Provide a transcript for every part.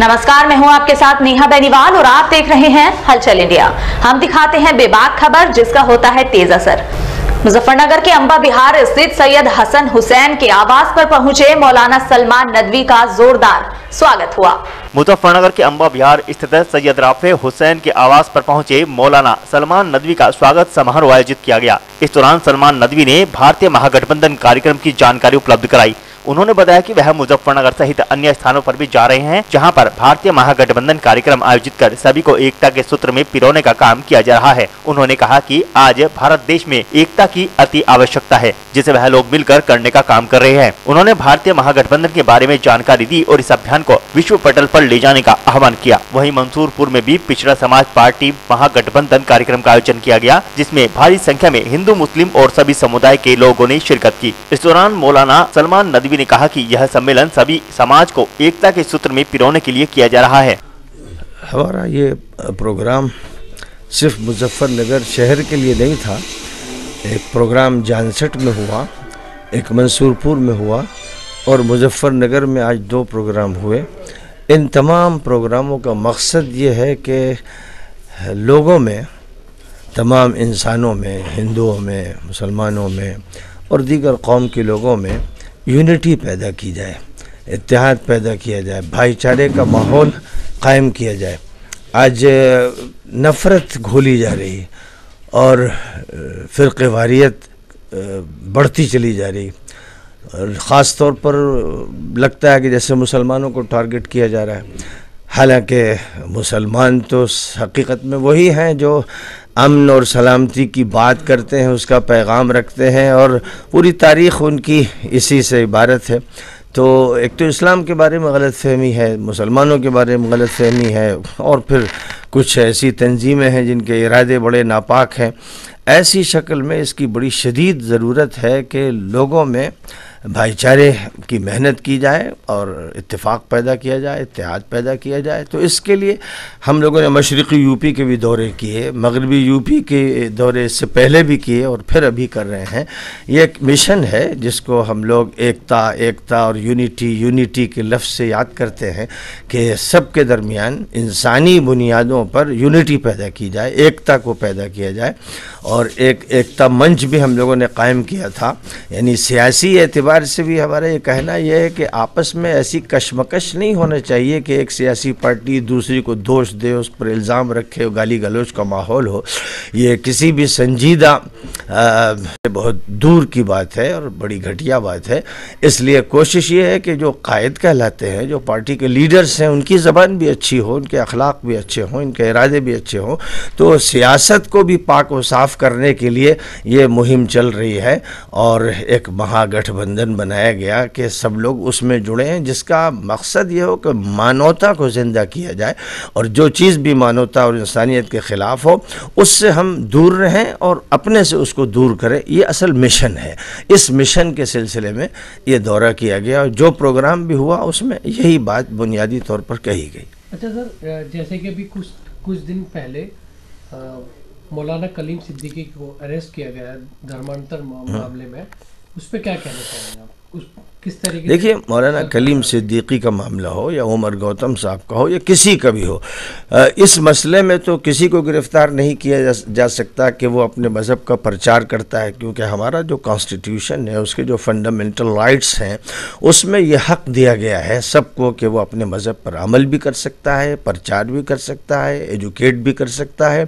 नमस्कार, मैं हूं आपके साथ नेहा बैनीवाल और आप देख रहे हैं हलचल इंडिया। हम दिखाते हैं बेबाक खबर जिसका होता है तेज असर। मुजफ्फरनगर के अंबा बिहार स्थित सैयद हसन हुसैन के आवास पर पहुंचे मौलाना सलमान नदवी का जोरदार स्वागत हुआ। मुजफ्फरनगर के अंबा बिहार स्थित सैयद राफे हुसैन के आवास पर पहुंचे मौलाना सलमान नदवी का स्वागत समारोह आयोजित किया गया। इस दौरान सलमान नदवी ने भारतीय महागठबंधन कार्यक्रम की जानकारी उपलब्ध कराई। उन्होंने बताया कि वह मुजफ्फरनगर सहित अन्य स्थानों पर भी जा रहे हैं, जहां पर भारतीय महागठबंधन कार्यक्रम आयोजित कर सभी को एकता के सूत्र में पिरोने का काम किया जा रहा है। उन्होंने कहा कि आज भारत देश में एकता की अति आवश्यकता है, जिसे वह लोग मिलकर करने का काम कर रहे हैं। उन्होंने भारतीय महागठबंधन के बारे में जानकारी दी और इस अभियान को विश्व पटल पर ले जाने का आह्वान किया। वहीं मंसूरपुर में भी पिछड़ा समाज पार्टी महागठबंधन कार्यक्रम का आयोजन किया गया, जिसमें भारी संख्या में हिंदू, मुस्लिम और सभी समुदाय के लोगों ने शिरकत की। इस दौरान मौलाना सलमान नदवी ने कहा कि यह सम्मेलन सभी समाज को एकता के सूत्र में पिरोने के लिए किया जा रहा है। हमारा ये प्रोग्राम सिर्फ मुजफ्फरनगर शहर के लिए नहीं था। एक प्रोग्राम जानसट में हुआ, एक मंसूरपुर में हुआ और मुजफ्फरनगर में आज दो प्रोग्राम हुए। इन तमाम प्रोग्रामों का मकसद ये है कि लोगों में, तमाम इंसानों में, हिंदुओं में, मुसलमानों में और दीगर कौम के लोगों में यूनिटी पैदा की जाए, इत्तेहाद पैदा किया जाए, भाईचारे का माहौल कायम किया जाए। आज नफ़रत घोली जा रही है और फ़िरक़ेवारियत बढ़ती चली जा रही और ख़ास तौर पर लगता है कि जैसे मुसलमानों को टारगेट किया जा रहा है, हालांकि मुसलमान तो हकीकत में वही हैं जो अमन और सलामती की बात करते हैं, उसका पैगाम रखते हैं और पूरी तारीख़ उनकी इसी से इबारत है। तो एक तो इस्लाम के बारे में गलतफहमी है, मुसलमानों के बारे में गलतफहमी है और फिर कुछ ऐसी तंजीमें हैं जिनके इरादे बड़े नापाक हैं। ऐसी शक्ल में इसकी बड़ी शदीद ज़रूरत है कि लोगों में भाईचारे की मेहनत की जाए और इत्तेफाक पैदा किया जाए, इत्तेहाद पैदा किया जाए। तो इसके लिए हम लोगों ने मशरक़ी यूपी के भी दौरे किए, मगरबी यूपी के दौरे इससे पहले भी किए और फिर अभी कर रहे हैं। ये एक मिशन है जिसको हम लोग एकता एकता और यूनिटी के लफ्ज़ से याद करते हैं कि सब के दरमियान इंसानी बुनियादों पर यूनिटी पैदा की जाए, एकता को पैदा किया जाए। और एक एकता मंच भी हम लोगों ने कायम किया था, यानी सियासी एतबार से भी हमारा ये कहना यह है कि आपस में ऐसी कशमकश नहीं होना चाहिए कि एक सियासी पार्टी दूसरी को दोष दे, उस पर इल्ज़ाम रखे, गाली गलौज का माहौल हो। ये किसी भी संजीदा बहुत दूर की बात है और बड़ी घटिया बात है। इसलिए कोशिश ये है कि जो कायद कहलाते हैं, जो पार्टी के लीडर्स हैं, उनकी ज़बान भी अच्छी हो, उनके अखलाक भी अच्छे हों, इनके इरादे भी अच्छे हों। तो सियासत को भी पाक व साफ़ करने के लिए ये मुहिम चल रही है और एक महागठबंधन बनाया गया कि सब लोग उसमें जुड़े हैं, जिसका मकसद ये हो कि मानवता को ज़िंदा किया जाए और जो चीज़ भी मानवता और इंसानियत के ख़िलाफ़ हो उससे हम दूर रहें और अपने से उसको दूर करें। ये असल मिशन है। इस मिशन के सिलसिले में ये दौरा किया गया और जो प्रोग्राम भी हुआ उसमें यही बात बुनियादी तौर पर कही गई। अच्छा सर, जैसे कि अभी कुछ दिन पहले मौलाना कलीम सिद्दीकी को अरेस्ट किया गया धर्मांतर मामले में, उस पे क्या कहना चाहेंगे आप? किस तरीके? देखिए, मौलाना कलीम सिद्दीकी का मामला हो या उमर गौतम साहब का हो या किसी का भी हो, इस मसले में तो किसी को गिरफ्तार नहीं किया जा सकता कि वो अपने मज़हब का प्रचार करता है, क्योंकि हमारा जो कॉन्स्टिट्यूशन है उसके जो फंडामेंटल राइट्स हैं उसमें यह हक दिया गया है सबको कि वो अपने मज़हब पर अमल भी कर सकता है, प्रचार भी कर सकता है, एजुकेट भी कर सकता है।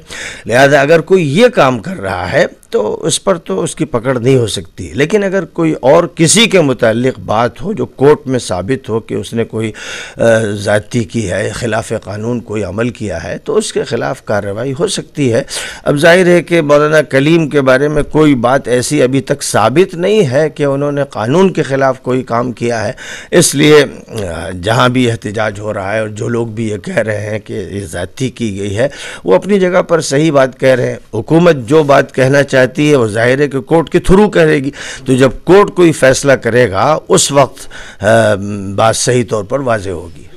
लिहाजा अगर कोई ये काम कर रहा है तो उस पर तो उसकी पकड़ नहीं हो सकती, लेकिन अगर कोई और किसी के मुतालिक बात हो जो कोर्ट में साबित हो कि उसने कोई ज़्यादती की है, ख़िलाफ़ कानून कोई अमल किया है, तो उसके ख़िलाफ़ कार्रवाई हो सकती है। अब जाहिर है कि मौलाना कलीम के बारे में कोई बात ऐसी अभी तक साबित नहीं है कि उन्होंने कानून के ख़िलाफ़ कोई काम किया है। इसलिए जहाँ भी एहतजाज हो रहा है और जो लोग भी ये कह रहे हैं कि ये ज़्यादती की गई है, वो अपनी जगह पर सही बात कह रहे हैं। हुकूमत जो बात कहना चाहती है वो जाहिर है कि कोर्ट के थ्रू करेगी, तो जब कोर्ट कोई फैसला करेगा उस वक्त बात सही तौर पर वाज़ेह होगी।